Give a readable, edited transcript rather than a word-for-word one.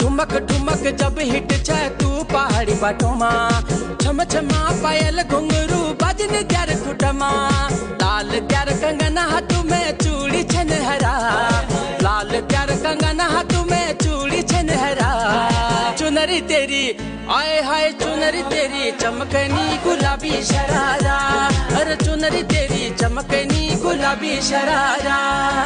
ठुमक ठुमक जब हिट छे तू पहाड़ी बाटो मा छम छमा पायल घुंगरू बजन ग्यार खुटमा लाल ग्यार कंगन हाथ में चूड़ी छन हरा लाल ग्यार कंगन हाथ में चूड़ी छन हरा चुनरी तेरी आए हाय चुनरी तेरी चमकनी गुलाबी शरारा अरे चुनरी तेरी चमकनी गुलाबी शरारा।